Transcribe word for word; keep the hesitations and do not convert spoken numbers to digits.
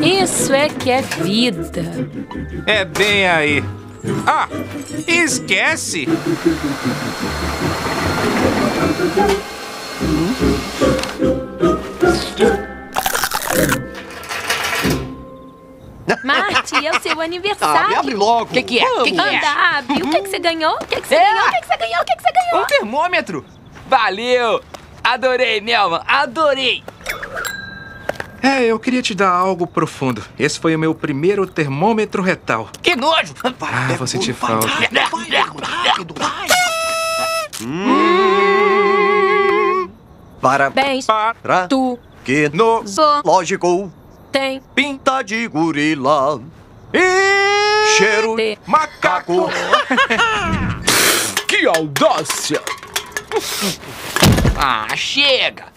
Isso é que é vida. É bem aí. Ah, esquece! Marty, é o seu aniversário. Ah, me abre logo. O que, que é? Que que Anda, abre. O que, que você ganhou? O que, que você é. ganhou? O que, que você ganhou? O que, que você ganhou? Um termômetro. Valeu. Adorei, Melman. Adorei. É, eu queria te dar algo profundo. Esse foi o meu primeiro termômetro retal. Que nojo! Ah, vou sentir falta. Parabéns para tu, que no zoológico tem pinta de gorila e cheiro de macaco. Que audácia! Ah, chega!